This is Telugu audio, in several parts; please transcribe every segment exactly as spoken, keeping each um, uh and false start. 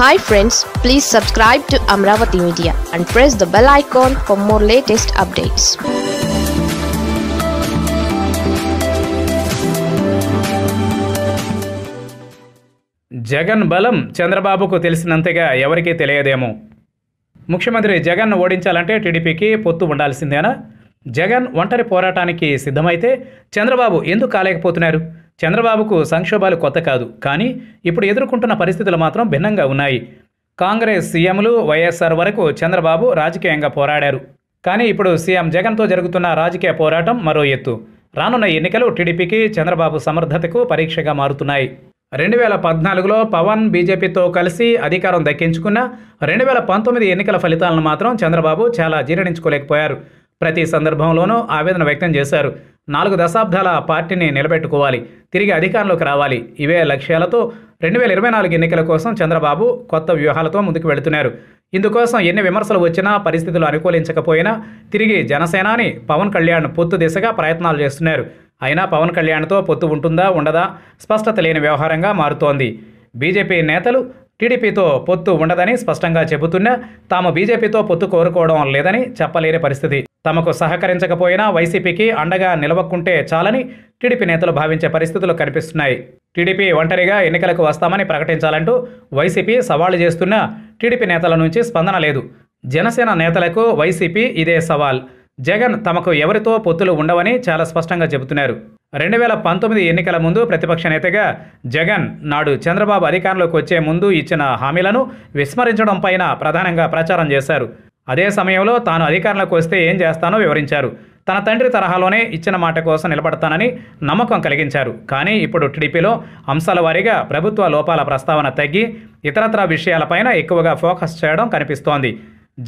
Hi friends, please subscribe to Amravati Media and press the bell icon for more latest updates. Jagan Balam, Chandrababu ko telisinantega, evariki teliyademo. Mukhyamantri Jagan odinchalanante T D P ki pottu undalsindena. Jagan ఒంటరి పోరాటానికి సిద్ధమైతే చంద్రబాబు ఎందుకు కాలేకపోతున్నారు? చంద్రబాబుకు సంక్షోభాలు కొత్త కాదు, కానీ ఇప్పుడు ఎదుర్కొంటున్న పరిస్థితులు మాత్రం భిన్నంగా ఉన్నాయి. కాంగ్రెస్ సీఎంలు వైఎస్ఆర్ వరకు చంద్రబాబు రాజకీయంగా పోరాడారు, కానీ ఇప్పుడు సీఎం జగన్తో జరుగుతున్న రాజకీయ పోరాటం మరో ఎత్తు. రానున్న ఎన్నికలు టీడీపీకి చంద్రబాబు సమర్థతకు పరీక్షగా మారుతున్నాయి. రెండు వేల పద్నాలుగులో పవన్ బీజేపీతో కలిసి అధికారం దక్కించుకున్న రెండు వేల పంతొమ్మిది ఎన్నికల ఫలితాలను మాత్రం చంద్రబాబు చాలా జీర్ణించుకోలేకపోయారు. ప్రతి సందర్భంలోనూ ఆవేదన వ్యక్తం చేశారు. నాలుగు దశాబ్దాల పార్టీని నిలబెట్టుకోవాలి, తిరిగి అధికారంలోకి రావాలి, ఇవే లక్ష్యాలతో రెండు వేల ఇరవై నాలుగు ఎన్నికల కోసం చంద్రబాబు కొత్త వ్యూహాలతో ముందుకు వెళుతున్నారు. ఇందుకోసం ఎన్ని విమర్శలు వచ్చినా, పరిస్థితులు అనుకూలించకపోయినా తిరిగి జనసేనాని పవన్ కళ్యాణ్ పొత్తు దిశగా ప్రయత్నాలు చేస్తున్నారు. అయినా పవన్ కళ్యాణ్తో పొత్తు ఉంటుందా ఉండదా స్పష్టత లేని వ్యవహారంగా మారుతోంది. బీజేపీ నేతలు టీడీపీతో పొత్తు ఉండదని స్పష్టంగా చెబుతున్నా తాము బీజేపీతో పొత్తు కోరుకోవడం లేదని చెప్పలేని పరిస్థితి. తమకు సహకరించకపోయినా వైసీపీకి అండగా నిలవకుంటే చాలని టీడీపీ నేతలు భావించే పరిస్థితులు కనిపిస్తున్నాయి. టీడీపీ ఒంటరిగా ఎన్నికలకు వస్తామని ప్రకటించాలంటూ వైసీపీ సవాళ్లు చేస్తున్నా టీడీపీ నేతల నుంచి స్పందన లేదు. జనసేన నేతలకు వైసీపీ ఇదే సవాల్. జగన్ తమకు ఎవరితో పొత్తులు ఉండవని చాలా స్పష్టంగా చెబుతున్నారు. రెండు వేల పంతొమ్మిది ఎన్నికల ముందు ప్రతిపక్ష నేతగా జగన్ నాడు చంద్రబాబు అధికారంలోకి వచ్చే ముందు ఇచ్చిన హామీలను విస్మరించడం పైన ప్రధానంగా ప్రచారం చేశారు. అదే సమయంలో తాను అధికారంలోకి వస్తే ఏం చేస్తానో వివరించారు. తన తండ్రి తరహాలోనే ఇచ్చిన మాట కోసం నిలబడతానని నమ్మకం కలిగించారు. కానీ ఇప్పుడు టీడీపీలో అంశాల వారీగా ప్రభుత్వ లోపాల ప్రస్తావన తగ్గి ఇతరత్ర విషయాలపైన ఎక్కువగా ఫోకస్ చేయడం కనిపిస్తోంది.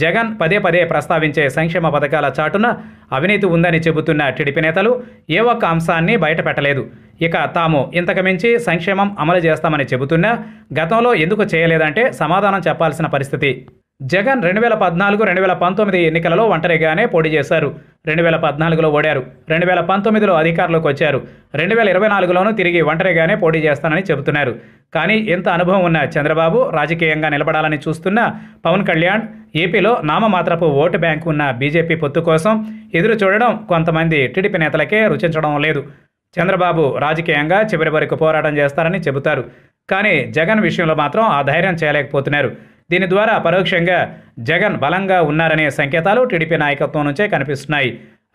జగన్ పదే పదే ప్రస్తావించే సంక్షేమ పథకాల చాటున అవినీతి ఉందని చెబుతున్న టీడీపీ నేతలు ఏ ఒక్క అంశాన్ని బయటపెట్టలేదు. ఇక తాము ఇంతకుమించి సంక్షేమం అమలు చేస్తామని చెబుతున్నా గతంలో ఎందుకు చేయలేదంటే సమాధానం చెప్పాల్సిన పరిస్థితి. జగన్ రెండు వేల పద్నాలుగు రెండు వేల పంతొమ్మిది ఎన్నికలలో ఒంటరిగానే పోటీ చేశారు. రెండు వేల పద్నాలుగులో ఓడారు. రెండు వేల పంతొమ్మిదిలో అధికారంలోకి వచ్చారు. రెండు వేల ఇరవై నాలుగులోనూ తిరిగి ఒంటరిగానే పోటీ చేస్తానని చెబుతున్నారు. కానీ ఎంత అనుభవం ఉన్న చంద్రబాబు రాజకీయంగా నిలబడాలని చూస్తున్న పవన్ కళ్యాణ్ ఏపీలో నామమాత్రపు ఓటు బ్యాంకు ఉన్న బీజేపీ పొత్తు కోసం ఎదురు చూడడం కొంతమంది టీడీపీ నేతలకే రుచించడం లేదు. చంద్రబాబు రాజకీయంగా చివరి వరకు పోరాటం చేస్తారని చెబుతారు, కానీ జగన్ విషయంలో మాత్రం ఆ ధైర్యం చేయలేకపోతున్నారు. దీని ద్వారా పరోక్షంగా జగన్ బలంగా ఉన్నారనే సంకేతాలు టీడీపీ నాయకత్వం నుంచే కనిపిస్తున్నాయి.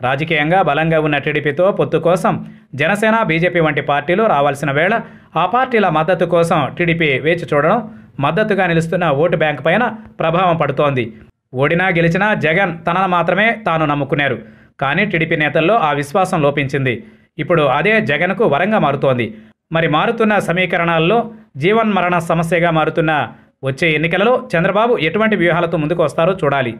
రాజకీయంగా బలంగా ఉన్న టీడీపీతో పొత్తు కోసం జనసేన, బీజేపీ వంటి పార్టీలు రావాల్సిన వేళ ఆ పార్టీల మద్దతు కోసం టీడీపీ వేచి చూడడం మద్దతుగా నిలుస్తున్న ఓటు బ్యాంక్ పైన ప్రభావం పడుతోంది. ఓడినా గెలిచినా జగన్ తనను మాత్రమే తాను నమ్ముకున్నారు, కానీ టీడీపీ నేతల్లో ఆ విశ్వాసం లోపించింది. ఇప్పుడు అదే జగన్కు వరంగా మారుతోంది. మరి మారుతున్న సమీకరణాల్లో జీవన్మరణ సమస్యగా మారుతున్న వచ్చే ఎన్నికలలో చంద్రబాబు ఎటువంటి వ్యూహాలతో ముందుకు వస్తారో చూడాలి.